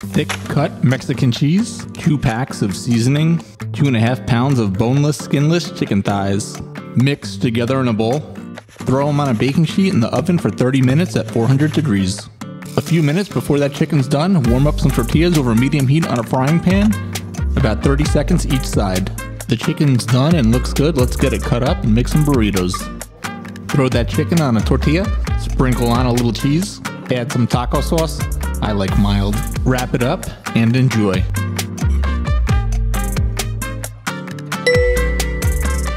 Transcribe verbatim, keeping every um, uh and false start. Thick cut Mexican cheese, two packs of seasoning, two and a half pounds of boneless, skinless chicken thighs. Mix together in a bowl. Throw them on a baking sheet in the oven for thirty minutes at four hundred degrees. A few minutes before that chicken's done, warm up some tortillas over medium heat on a frying pan, about thirty seconds each side. The chicken's done and looks good. Let's get it cut up and make some burritos. Throw that chicken on a tortilla, sprinkle on a little cheese, add some taco sauce, I like mild, wrap it up and enjoy.